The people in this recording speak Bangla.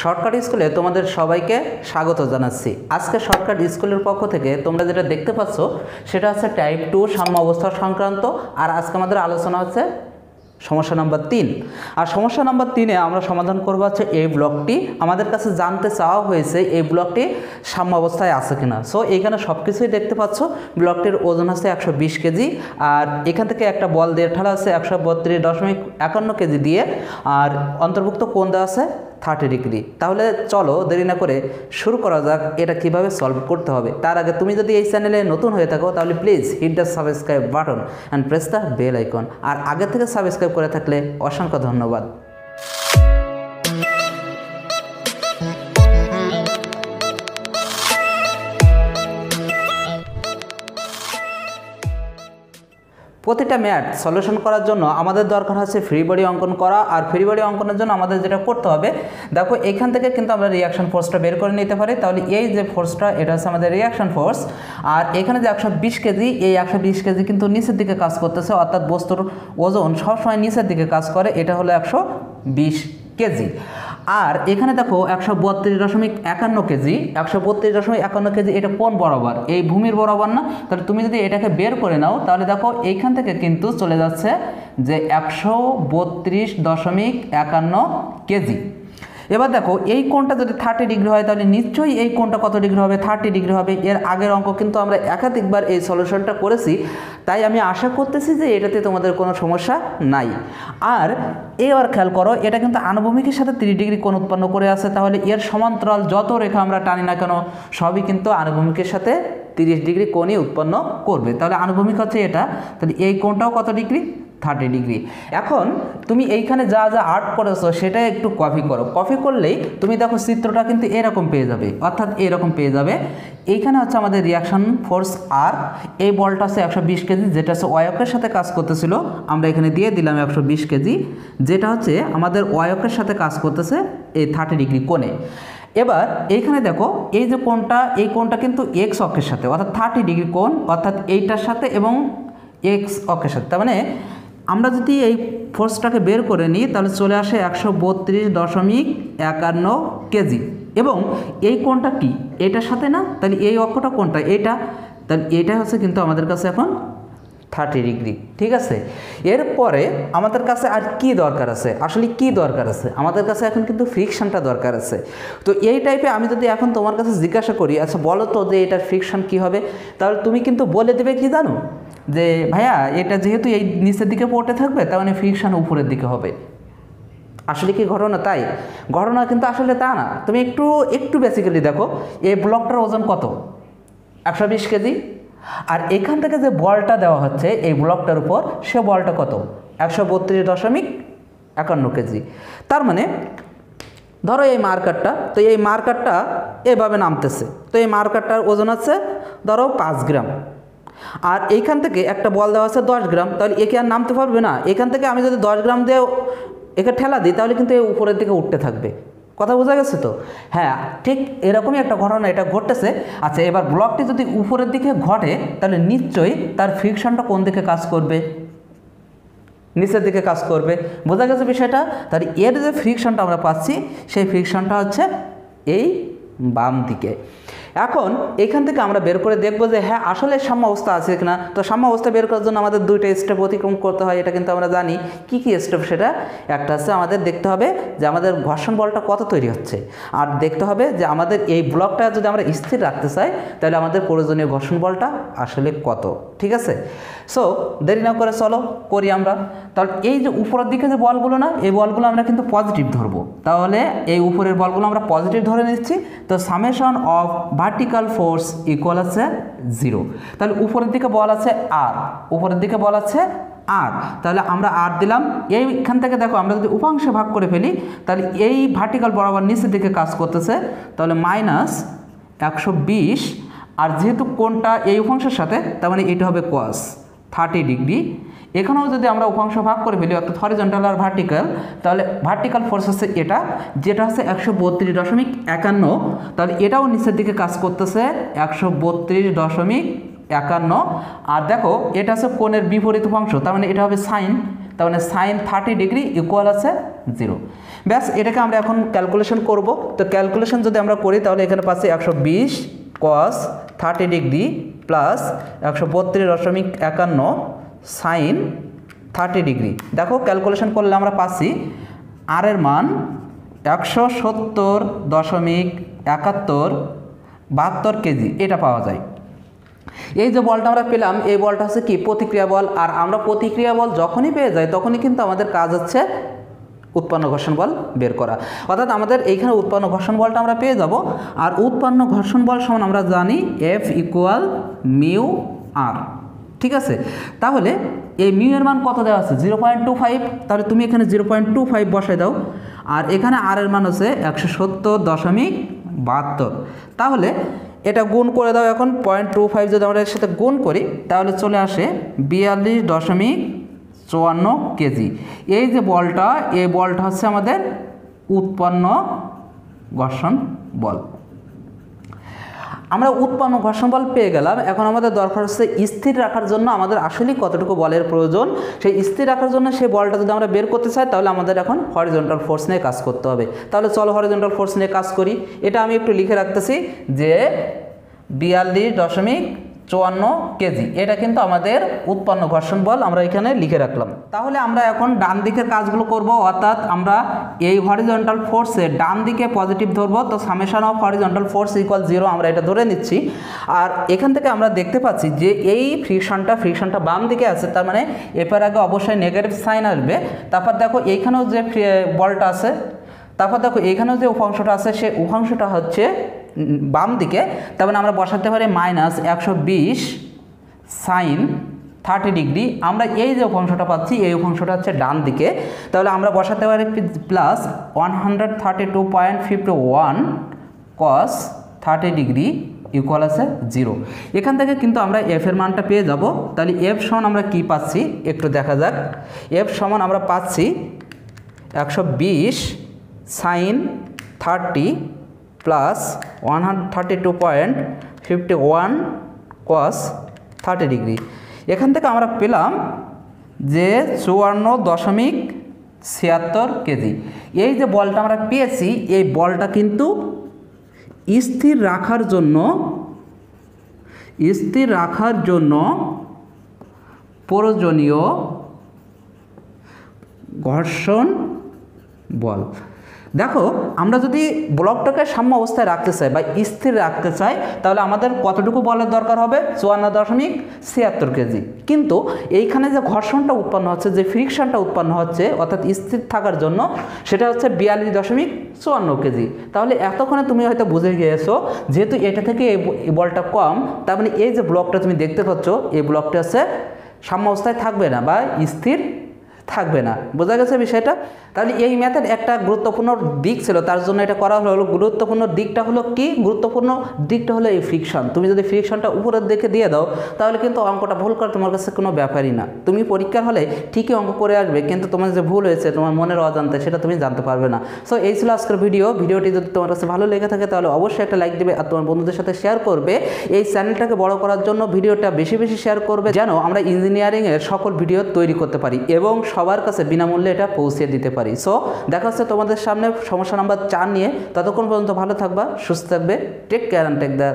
শর্টকাট স্কুলে তোমাদের সবাইকে স্বাগত জানাচ্ছি। আজকে শর্টকাট স্কুলের পক্ষ থেকে তোমরা যেটা দেখতে পাচ্ছ সেটা হচ্ছে টাইপ 2 সাম্য অবস্থা সংক্রান্ত, আর আজকে আমাদের আলোচনা হচ্ছে সমস্যা নাম্বার 3। আর সমস্যা নাম্বার 3 আমরা সমাধান করব হচ্ছে এই ব্লকটি আমাদের কাছে জানতে চাওয়া হয়েছে এই ব্লকটি সাম্য অবস্থায় আছে কিনা। সো এখানে সবকিছুই দেখতে পাচ্ছ। ব্লকটির ওজন হচ্ছে 120 কেজি, আর এখান থেকে একটা বল দিয়ে ঠালা আছে 132.51 কেজি দিয়ে, আর অন্তর্ভুক্ত কোণ দেওয়া আছে 30 ডিগ্রি। তাহলে চলো দেরি না করে শুরু করা যাক এটা কিভাবে সলভ করতে হবে। তার আগে তুমি যদি এই চ্যানেলে নতুন হয়ে থাকো তাহলে please hit the subscribe button and press the bell icon, আর আগে থেকে সাবস্ক্রাইব করে থাকলে অসংখ্য ধন্যবাদ। প্রতিটা ম্যাথ সলিউশন করার জন্য আমাদের দরকার হচ্ছে ফ্রি বডি অঙ্কন করা, আর ফ্রি বডি অঙ্কনের জন্য আমাদের যেটা করতে হবে, দেখো এখান থেকে কিন্তু আমরা রিয়াকশন ফোর্সটা বের করে নিতে পারি। তাহলে এই যে ফোর্সটা এটা হচ্ছে আমাদের রিয়াকশন ফোর্স, আর এখানে যে 120 কেজি, এই 120 কেজি কিন্তু নিচের দিকে কাজ করতেছে, অর্থাৎ বস্তুর ওজন সবসময় নিচের দিকে কাজ করে। এটা হলো 120 কেজি। আর এখানে দেখো 132.51 কেজি, 132.51 কেজি এটা কোন বরাবর? এই ভূমির বরাবর না? তাহলে তুমি যদি এটাকে বের করে নাও তাহলে দেখো এইখান থেকে কিন্তু চলে যাচ্ছে যে 132.51 কেজি। এবার দেখো এই কোণটা যদি 30 ডিগ্রি হয় তাহলে নিশ্চয়ই এই কোণটা কত ডিগ্রি হবে? 30 ডিগ্রি হবে। এর আগের অঙ্ক কিন্তু আমরা একাধিকবার এই সলিউশনটা করেছি, তাই আমি আশা করতেছি যে এটাতে তোমাদের কোনো সমস্যা নাই। আর এবার খেয়াল করো এটা কিন্তু আনুভূমিকের সাথে 30 ডিগ্রি কোণ উৎপন্ন করে আছে, তাহলে এর সমান্তরাল যত রেখা আমরা টানি না কেন সবই কিন্তু আনুভূমিকের সাথে 30 ডিগ্রি কোণই উৎপন্ন করবে। তাহলে আনুভূমিক হচ্ছে এটা, তাহলে এই কোণটাও কত ডিগ্রি? 30 ডিগ্রি। এখন তুমি এইখানে যা যা আর্ট করেছো সেটা একটু কপি করো। কপি করলেই তুমি দেখো চিত্রটা কিন্তু এরকম পেয়ে যাবে, অর্থাৎ এরকম পেয়ে যাবে। এইখানে হচ্ছে আমাদের রিয়াকশন ফোর্স, আর এই বলটা হচ্ছে 120 কেজি, যেটা হচ্ছে অয়কের সাথে কাজ করতেছিল। আমরা এখানে দিয়ে দিলাম 120 কেজি, যেটা হচ্ছে আমাদের অয়কের সাথে কাজ করতেছে এই 30 ডিগ্রি কোণে। এবার এইখানে দেখো এই যে কোণটা, এই কোণটা কিন্তু এক্স অক্ষের সাথে, অর্থাৎ 30 ডিগ্রি কোণ, অর্থাৎ এইটার সাথে এবং এক্স অক্ষের সাথে। তার মানে আমরা যদি এই ফোর্সটাকে বের করে নিই তাহলে চলে আসে 132.51 কেজি। এবং এই কোণটা কি? এটার সাথে না? তাহলে এই অক্ষটা কোণটা এটা, তাহলে এটা হচ্ছে কিন্তু আমাদের কাছে এখন 30 ডিগ্রি। ঠিক আছে, এরপরে আমাদের কাছে আর কি দরকার আছে? আসলে কি দরকার আছে আমাদের কাছে এখন? কিন্তু ফ্রিকশনটা দরকার আছে। তো এই টাইপে আমি যদি এখন তোমার কাছে জিজ্ঞাসা করি, আচ্ছা বলো তো যে এটার ফ্রিকশন কি হবে, তাহলে তুমি কিন্তু বলে দেবে কি জানো, যে ভাইয়া এটা যেহেতু এই নিচের দিকে পড়তে থাকবে তার মানে ফ্রিকশন উপরের দিকে হবে। আসলে কি ঘটনা তাই? ঘটনা কিন্তু আসলে তা না। তুমি একটু একটু বেসিক্যালি দেখো এই ব্লকটার ওজন কত? 120 কেজি, আর এখান থেকে যে বলটা দেওয়া হচ্ছে এই ব্লকটার উপর, সে বলটা কত? 132.51 কেজি। তার মানে ধরো এই মার্কারটা, তো এই মার্কারটা এভাবে নামতেছে, তো এই মার্কারটার ওজন আছে ধরো 5 গ্রাম, আর এইখান থেকে একটা বল দেওয়া আছে 10 গ্রাম। তাহলে একে আর নামতে পারবে না। এখান থেকে আমি যদি 10 গ্রাম দিয়ে একে ঠেলা দিই তাহলে কিন্তু এই উপরের দিকে উঠতে থাকবে। কথা বোঝা গেছে তো? হ্যাঁ, ঠিক এরকমই একটা ঘটনা এটা ঘটতেছে। আচ্ছা, এবার ব্লকটি যদি উপরের দিকে ঘটে তাহলে নিশ্চয়ই তার ফ্রিকশনটা কোন দিকে কাজ করবে? নিচের দিকে কাজ করবে। বোঝা গেছে বিষয়টা? তাহলে এর যে ফ্রিকশনটা আমরা পাচ্ছি সেই ফ্রিকশনটা হচ্ছে এই বাম দিকে। এখন এখান থেকে আমরা বের করে দেখব যে হ্যাঁ আসলে সাম্য অবস্থা আছে কিনা। তো সাম্য অবস্থা বের করার জন্য আমাদের 2টা স্টেপ অতিক্রম করতে হয়, এটা কিন্তু আমরা জানি। কি কি স্টেপ সেটা? একটা হচ্ছে আমাদের দেখতে হবে যে আমাদের ঘর্ষণ বলটা কত তৈরি হচ্ছে, আর দেখতে হবে যে আমাদের এই ব্লকটা যদি আমরা স্থির রাখতে চাই তাহলে আমাদের প্রয়োজনীয় ঘর্ষণ বলটা আসলে কত। ঠিক আছে, সো দেরি না করে চলো করি আমরা। তাহলে এই যে উপরের দিকে যে বলগুলো না, এই বলগুলো আমরা কিন্তু পজিটিভ ধরবো। তাহলে এই উপরের বলগুলো আমরা পজিটিভ ধরে নিচ্ছি। তো summation of vertical force equal আছে 0। তাহলে উপরের দিকে বল আছে আর, উপরের দিকে বল আছে আর, তাহলে আমরা আর দিলাম। এইখান থেকে দেখো আমরা যদি উপাংশে ভাগ করে ফেলি তাহলে এই ভার্টিক্যাল বরাবর নিচের দিকে কাজ করতেছে, তাহলে -120, আর যেহেতু কোণটা এই উপাংশের সাথে তার মানে এটা হবে cos 30 ডিগ্রি। এখানেও যদি আমরা উপাংশ ভাগ করে ফেলি অর্থাৎ হরিজন্টাল আর ভার্টিক্যাল, তাহলে ভার্টিক্যাল ফোর্স হচ্ছে এটা, যেটা হচ্ছে 132.51। তাহলে এটাও নিচের দিকে কাজ করতেছে 132.51। আর দেখো এটা হচ্ছে কোণের বিপরীত উপাংশ, তার মানে এটা হবে সাইন, তার মানে সাইন 30 ডিগ্রি ইকুয়াল আছে 0। बस एटाके आमरा एखन क्यालकुलेशन करब। तो क्यालकुलेशन जोदि आमरा करी ताहले एखाने पाচ্ছি 120 cos 30 degree plus 132.51 sin 30 degree. देखो क्यालकुलेशन करले आमरा पाচ্ছি r এর मान 170.71 72 केजी एटा पावा जाए। এই যে বলটা আমরা পেলাম এই বলটা হচ্ছে কি প্রতিক্রিয়া বল। আর আমরা প্রতিক্রিয়া বল যখনই পেয়ে যাই তখনই কিন্তু আমাদের কাজ হচ্ছে उत्पन्न घर्षण बल बेर करा। अर्थात आमादेर एइखाने उत्पन्न घर्षण बलटा आमरा पेये जाबो। और उत्पन्न घर्षण बल समान आमरा जानी एफ इक्वल मिउ आर। ठीक आछे, ताहले ए मिउ एर मान कत देওয়া আছে 0.25। ताहले तुमि एखाने 0.25 बसाय दाओ और एखाने आर एर मान आछे 170.72। ताहले এটা গুণ করে দাও। এখন 0.25 যদি আমরা এর সাথে গুণ করি তাহলে চলে আসে 42.54 কেজি। এই যে বলটা এই বলটা হচ্ছে আমাদের উৎপন্ন ঘর্ষণ বল। আমরা উৎপন্ন ঘর্ষণ বল পেয়ে গেলাম। এখন আমাদের দরকার হচ্ছে স্থির রাখার জন্য আমাদের আসলে কতটুকু বলের প্রয়োজন। সেই স্থির রাখার জন্য সেই বলটা যদি আমরা বের করতে চাই তাহলে আমাদের এখন হরিজন্টাল ফোর্স নিয়ে কাজ করতে হবে। তাহলে চলো হরিজন্টাল ফোর্স নিয়ে কাজ করি। এটা আমি একটু লিখে রাখতেছি যে 42.54 কেজি। এটা কিন্তু আমাদের উৎপন্ন ঘর্ষণ বল, আমরা এখানে লিখে রাখলাম। তাহলে আমরা এখন ডান দিকের কাজগুলো করব। অর্থাৎ আমরা এই হরিজন্টাল ফোর্সে ডান দিকে পজিটিভ ধরব। তো summation of horizontal force equal 0 আমরা এটা ধরে নিচ্ছি। আর এখান থেকে আমরা দেখতে পাচ্ছি যে এই ফ্রিকশনটা বাম দিকে আছে, তার মানে এর আগে অবশ্যই নেগেটিভ সাইন আসবে। তারপর দেখো এইখানেও যে বলটা আছে, তারপর দেখো এইখানেও যে উপাংশটা আছে সেই উপাংশটা হচ্ছে বাম দিকে। তার মানে আমরা বসাতে পারি -120 sin 30 ডিগ্রি। আমরা এই যে অংশটা পাচ্ছি এই অংশটা হচ্ছে ডান দিকে। তাহলে আমরা বসাতে পারি +132.51 cos 30 ডিগ্রি ইকুয়াল আছে 0। এখান থেকে কিন্তু আমরা f এর মানটা পেয়ে যাব। তাহলে f সমান আমরা কি পাচ্ছি একটু দেখা যাক। f সমান আমরা পাচ্ছি 120 sin 30 प्लस 132.51 cos 30 डिग्री। एखान थेके आमरा पेलाम जे 54.76 केजी। ये जो बलटा आमरा पेयेछि ये बलटा किन्तु स्थिर राखार जोन्नो प्रयोजनीय घर्षण बल। देखो আমরা যদি ব্লকটাকে সাম্য অবস্থায় রাখতে চাই বা স্থির রাখতে চাই তাহলে আমাদের কতটুকু বলের দরকার হবে 54.76 কেজি। কিন্তু এইখানে যে ঘর্ষণটা উৎপন্ন হচ্ছে যে ফ্রিকশনটা উৎপন্ন হচ্ছে অর্থাৎ স্থির থাকার জন্য সেটা হচ্ছে 42.54 কেজি। তাহলে এতক্ষণে তুমি হয়তো বুঝে গিয়েছো যেহেতু এটা থেকে এই বলটা কম তার মানে এই যে ব্লকটা তুমি দেখতে পাচ্ছ এই ব্লকটা আছে সাম্য অবস্থায় থাকবে না বা স্থির থাকবে না। বোঝা গেছে বিষয়টা। তাহলে এই ম্যাথের একটা গুরুত্বপূর্ণ দিক ছিল তার জন্য এটা করা হলো। গুরুত্বপূর্ণ দিকটা হলো এই ফ্রিকশন। তুমি যদি ফ্রিকশনটা উপরের দিকে দিয়ে দাও তাহলে কিন্তু অঙ্কটা ভুল করা তোমার কাছে কোনো ব্যাপারই না। তুমি পরীক্ষার হলে ঠিকই অঙ্ক করে আসবে কিন্তু তোমার যে ভুল হয়েছে তোমার মনের অজান্তে সেটা তুমি জানতে পারবে না। সো এই ছিল আজকের ভিডিওটি যদি তোমার কাছে ভালো লেগে থাকে তাহলে অবশ্যই একটা লাইক দেবে আর তোমার বন্ধুদের সাথে শেয়ার করবে। এই চ্যানেলটাকে বড় করার জন্য ভিডিওটা বেশি বেশি শেয়ার করবে যেন আমরা ইঞ্জিনিয়ারিংয়ের সকল ভিডিও তৈরি করতে পারি এবং সবার কাছে বিনামূল্যে এটা পৌঁছে দিতে পারি। সো দেখা হচ্ছে তোমাদের সামনে সমস্যা নাম্বার 4 নিয়ে। ততক্ষণ পর্যন্ত ভালো থাকবা, সুস্থ থাকবে। Take care and take the